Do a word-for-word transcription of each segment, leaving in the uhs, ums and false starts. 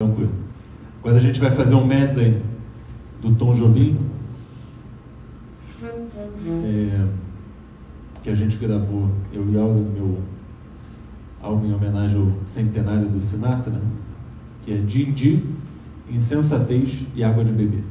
Tranquilo. Agora a gente vai fazer um medley do Tom Jobim, é, que a gente gravou, eu e Aura, meu álbum em homenagem ao centenário do Sinatra, que é Dindi, Insensatez e Água de Beber.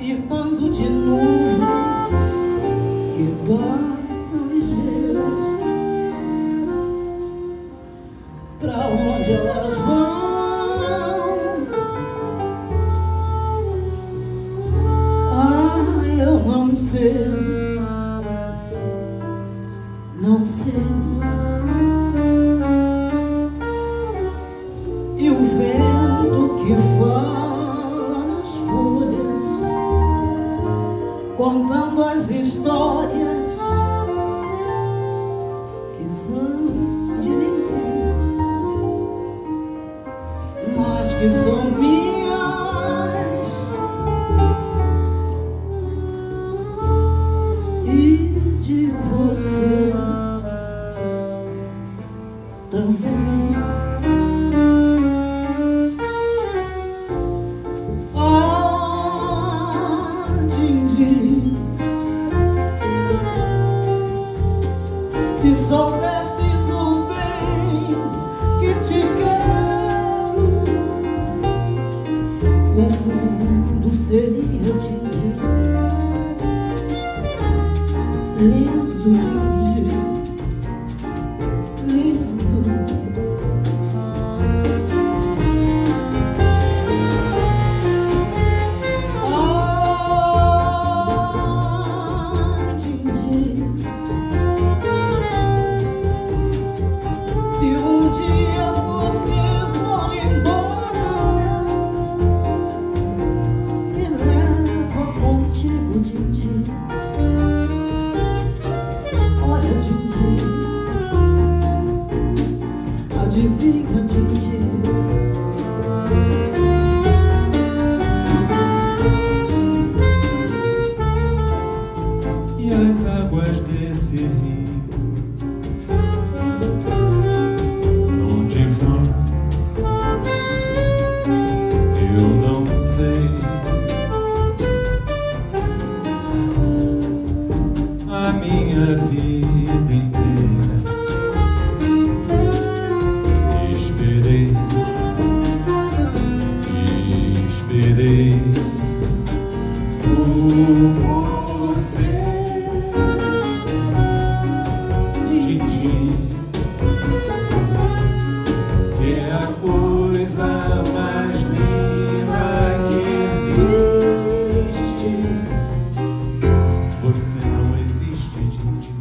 E bando de nuvens que passam ligeiras, pra onde elas vão? Ah, eu não sei, não sei. E o vento que fala nas folhas, contando as histórias que são de ninguém, mas que são minhas e de você também. Se soubesses o bem que te quero, o mundo seria Dindi, lindo Dindi, lindo. Adivinha, Dindi. E as águas desse rio, onde vão? Eu não sei. A minha vida inteira por você, Dindi, é a coisa mais linda que existe. Você não existe, Dindi.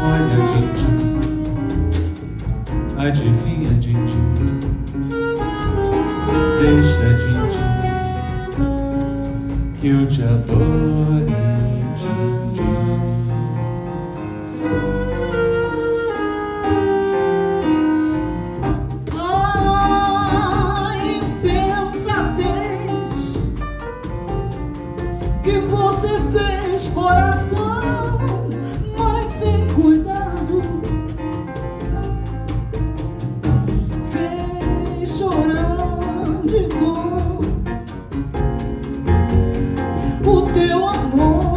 Olha, Dindi, adivinha, Dindi. Deixa, Dindi, que eu te adore, Dindi. Ah, insensatez que você fez, coração, mas sem cuidado, fez chorar. O teu amor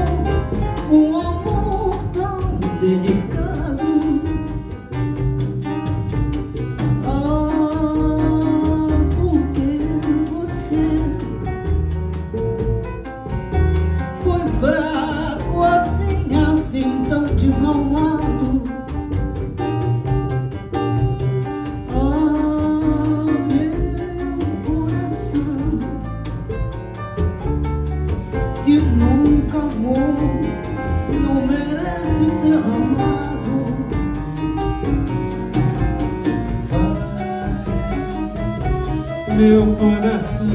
meu coração,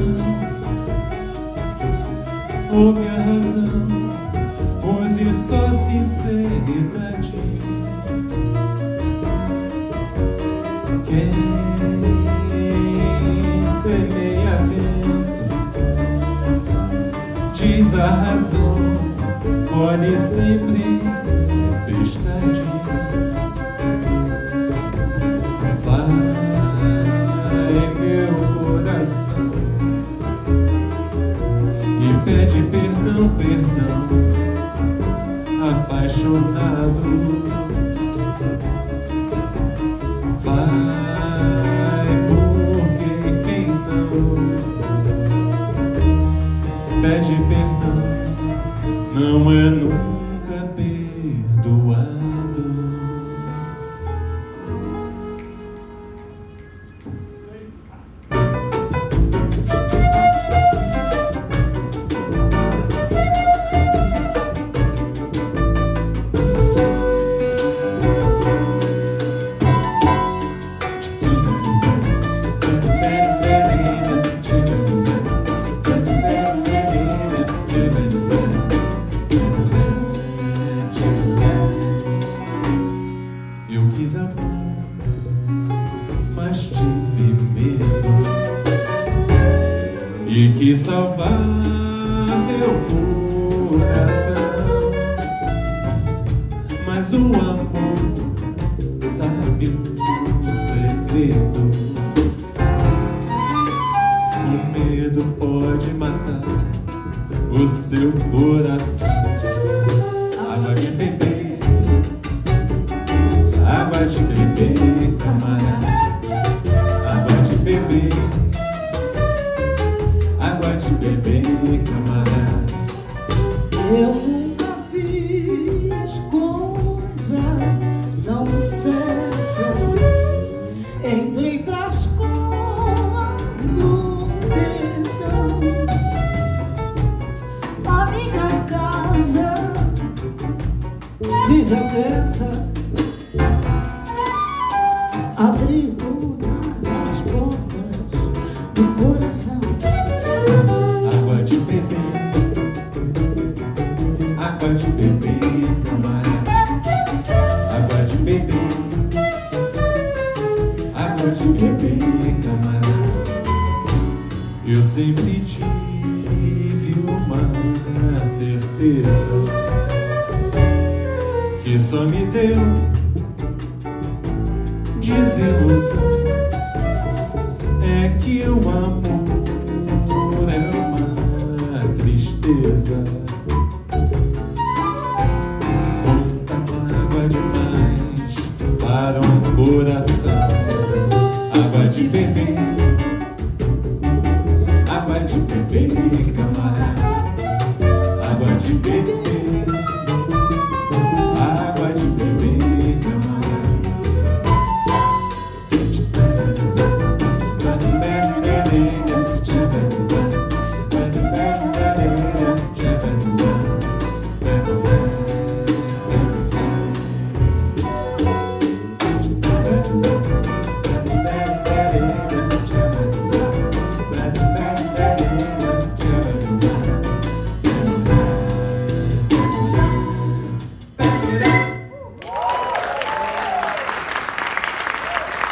ouve a razão, use só sinceridade. Quem semeia vento, diz a razão, colhe sempre tempestade. E pede perdão, perdão, apaixonado. Vai, porque quem não pede perdão não é nunca perdoado.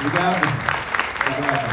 Obrigado. Obrigado.